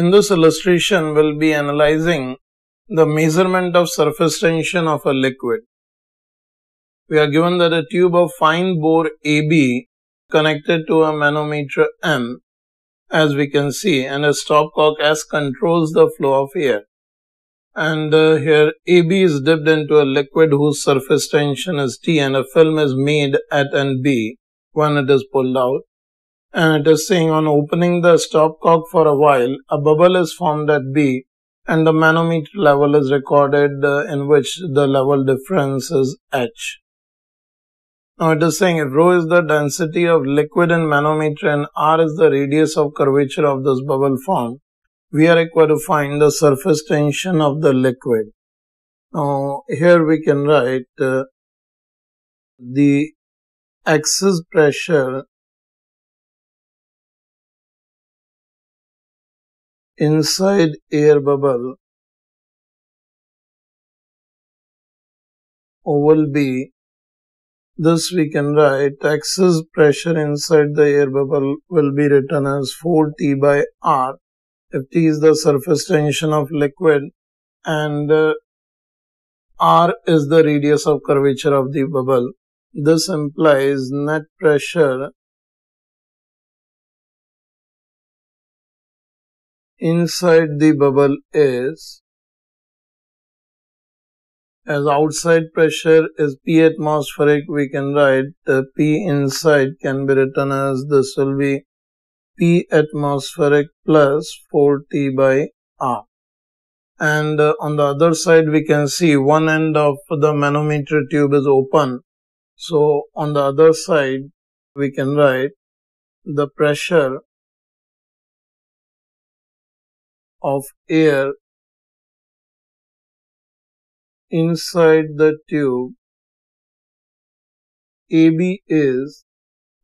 In this illustration, we'll be analyzing the measurement of surface tension of a liquid. We are given that a tube of fine bore AB connected to a manometer M, as we can see, and a stopcock S controls the flow of air. And here AB is dipped into a liquid whose surface tension is T, and a film is made at end B when it is pulled out. And it is saying on opening the stopcock for a while, a bubble is formed at B and the manometer level is recorded in which the level difference is H. Now it is saying if rho is the density of liquid in manometer and R is the radius of curvature of this bubble formed, we are required to find the surface tension of the liquid. Now here we can write the excess pressure inside air bubble oval B. This we can write, excess pressure inside the air bubble will be written as 4T by R, if T is the surface tension of liquid and R is the radius of curvature of the bubble. This implies net pressure inside the bubble is, as outside pressure is P atmospheric, we can write P inside can be written as, this will be P atmospheric plus 4T by R. And on the other side we can see one end of the manometer tube is open. So on the other side we can write the pressure of air inside the tube AB is,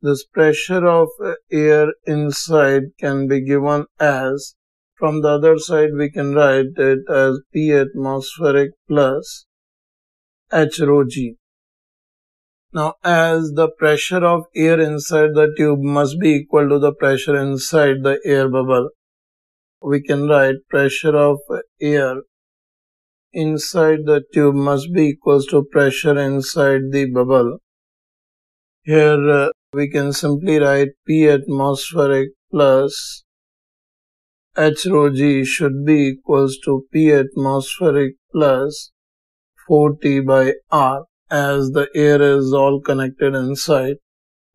this pressure of air inside can be given as, from the other side we can write it as P atmospheric plus H rho G. Now as the pressure of air inside the tube must be equal to the pressure inside the air bubble, we can write pressure of air inside the tube must be equals to pressure inside the bubble. Here we can simply write P atmospheric plus H rho G should be equals to P atmospheric plus 4T by R, as the air is all connected inside.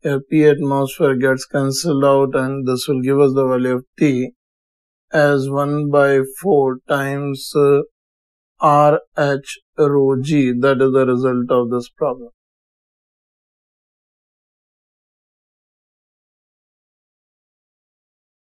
Here P atmospheric gets cancelled out and this will give us the value of T as 1/4 times RH rho G. That is the result of this problem.